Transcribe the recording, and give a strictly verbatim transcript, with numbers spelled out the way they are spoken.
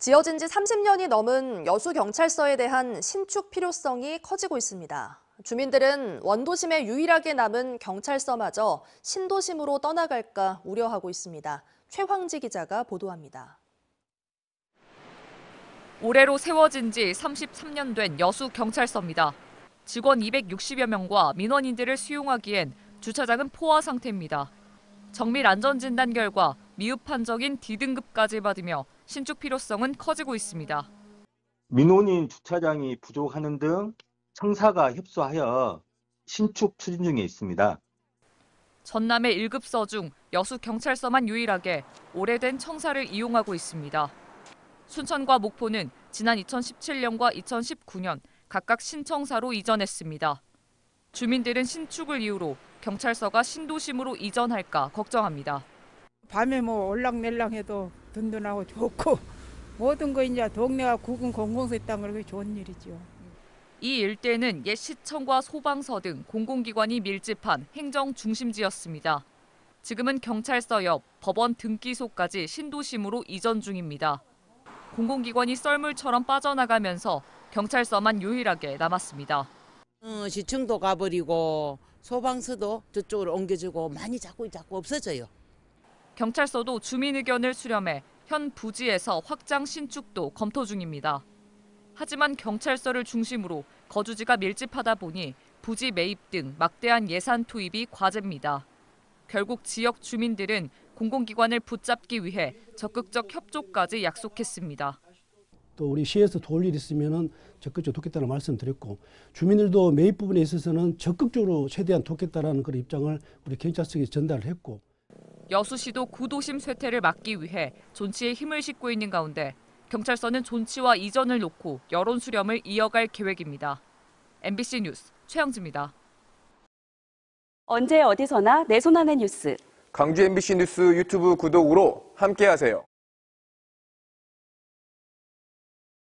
지어진 지 삼십 년이 넘은 여수경찰서에 대한 신축 필요성이 커지고 있습니다. 주민들은 원도심에 유일하게 남은 경찰서마저 신도심으로 떠나갈까 우려하고 있습니다. 최황지 기자가 보도합니다. 올해로 세워진 지 삼십삼 년 된 여수경찰서입니다. 직원 이백육십여 명과 민원인들을 수용하기엔 주차장은 포화 상태입니다. 정밀 안전진단 결과 미흡 판정인 디 등급까지 받으며 신축 필요성은 커지고 있습니다. 민원인 주차장이 부족하는 등 청사가 협소하여 신축 추진 중에 있습니다. 전남의 일급서 중 여수경찰서만 유일하게 오래된 청사를 이용하고 있습니다. 순천과 목포는 지난 이천십칠 년과 이천십구 년 각각 신청사로 이전했습니다. 주민들은 신축을 이유로 경찰서가 신도심으로 이전할까 걱정합니다. 밤에 뭐 올랑멜랑해도 든든하고 좋고 모든 거 이제 동네가 구군 공공서 있다는 게 좋은 일이죠. 이 일대는 옛 시청과 소방서 등 공공기관이 밀집한 행정 중심지였습니다. 지금은 경찰서 옆 법원 등기소까지 신도심으로 이전 중입니다. 공공기관이 썰물처럼 빠져나가면서 경찰서만 유일하게 남았습니다. 어, 시청도 가버리고 소방서도 저쪽으로 옮겨주고 많이 자꾸 자꾸 없어져요. 경찰서도 주민 의견을 수렴해 현 부지에서 확장 신축도 검토 중입니다. 하지만 경찰서를 중심으로 거주지가 밀집하다 보니 부지 매입 등 막대한 예산 투입이 과제입니다. 결국 지역 주민들은 공공기관을 붙잡기 위해 적극적 협조까지 약속했습니다. 또 우리 시에서 도울 일 있으면 적극적으로 돕겠다는 말씀드렸고 주민들도 매입 부분에 있어서는 적극적으로 최대한 돕겠다는 그런 입장을 우리 경찰서에 전달을 했고. 여수시도 구도심 쇠퇴를 막기 위해 존치에 힘을 싣고 있는 가운데 경찰서는 존치와 이전을 놓고 여론 수렴을 이어갈 계획입니다. 엠비씨 뉴스 최영지입니다. 언제 어디서나 내 손안의 뉴스. 광주 엠비씨 뉴스 유튜브 구독으로 함께하세요.